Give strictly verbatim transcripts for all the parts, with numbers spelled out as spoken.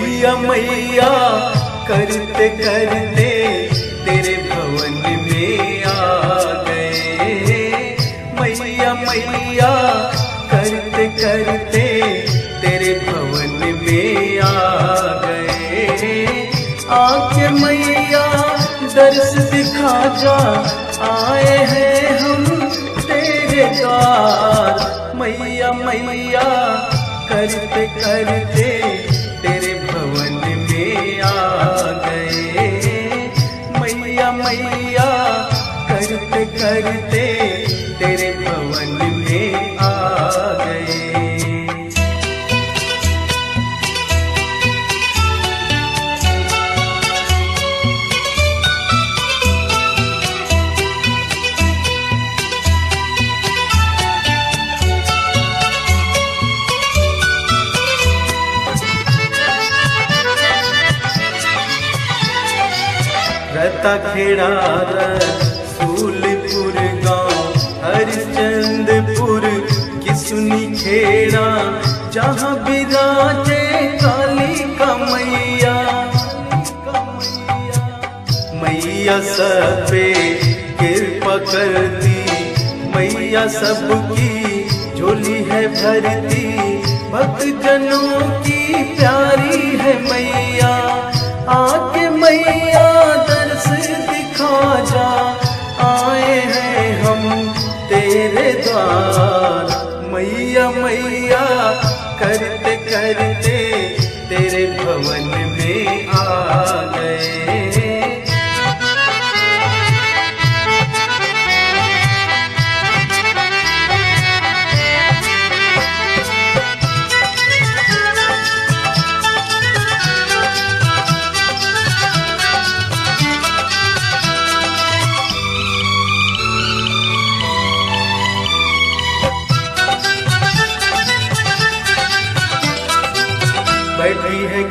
मैया मैया करते करते तेरे भवन में आ गए। मैया मैया करते करते तेरे भवन में आ गए। आखिर मैया दर्श दिखा जा, आए हैं हम तेरे पास। मैया मैया करते करते तेरे भवन में आ गए। मैया मैया करते करते तेरे भवन में आ गए। सुनिखेरा रसूलपुर गाँव हरिचंदपुर की सुनिखेरा, जहाँ बिराजे काली का मैया। मैया सब पे कृपा करती, मैया सबकी झोली है भरती। भक्त जनों की प्यारी है मैया। आके मैया जा, आए हैं हम तेरे द्वार। मैया मैया करते करते तेरे भवन में आ गए।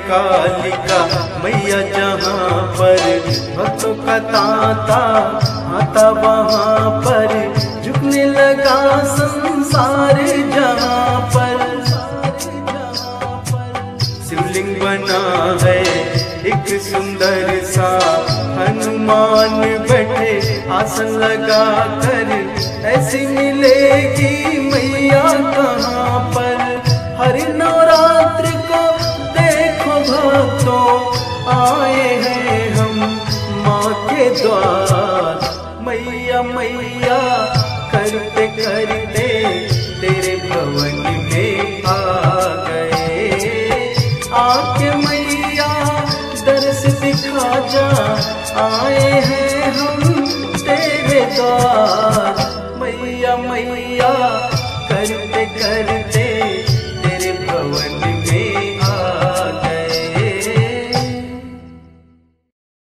कालिका मैया जहाँ पर, भक्तों का तांता आता वहाँ पर। झुकने लगा संसार जहाँ पर। शिवलिंग बना है एक सुंदर सा, हनुमान बैठे आसन लगा कर। ऐसी मिलेगी मैया कहाँ पर। हर नवरात्र को तो आए हैं हम माँ के द्वार। मैया मैया करते करते तेरे भवन में आ गए। आके मैया दर्श दिखा जा, आए हैं हम तेरे द्वार।